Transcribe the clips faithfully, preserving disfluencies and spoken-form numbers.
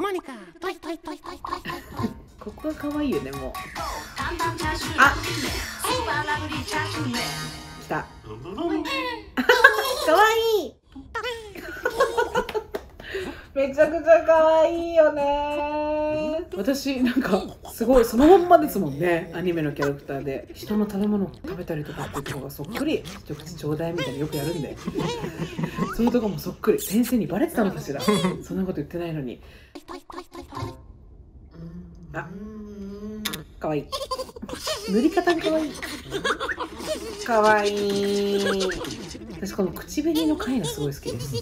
モニカ、トイトイトイトイトイトイトイ。ここは可愛いよね、もう。あ、来た。可愛い。めちゃくちゃ可愛いよね。私なんかすごいそのまんまですもんね、アニメのキャラクターで人の食べ物を食べたりとかっていうのがそっくり、一口ちょうだいみたいによくやるんでそういうとこもそっくり。先生にバレてたのかしらそんなこと言ってないのに。あ、可愛い。塗り方が可愛い。可愛い。私この口紅の貝がすごい好きです。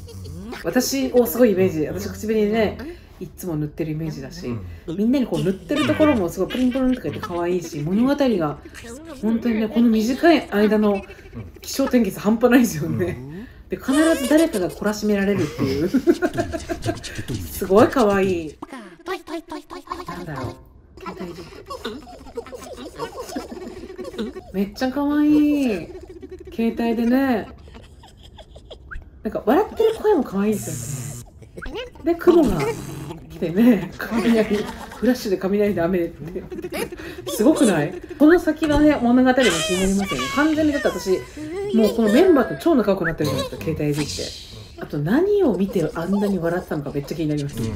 私をすごいイメージ、私口紅でね、いつも塗ってるイメージだし、みんなにこう塗ってるところもすごいプリンプリンとか言って可愛いし、物語が本当にね、この短い間の気象転結半端ないですよね。で必ず誰かが懲らしめられるっていうすごい可愛い。なんだろう、めっちゃ可愛い。携帯でね、なんか笑ってる声も可愛いですよね。で雲が来てね、雷、フラッシュで雷で雨ってすごくない？この先のね物語も気になりますよね。完全にだって私もうこのメンバーと超仲良くなってるじゃないですか、携帯でって。あと何を見てあんなに笑ってたのかめっちゃ気になりますね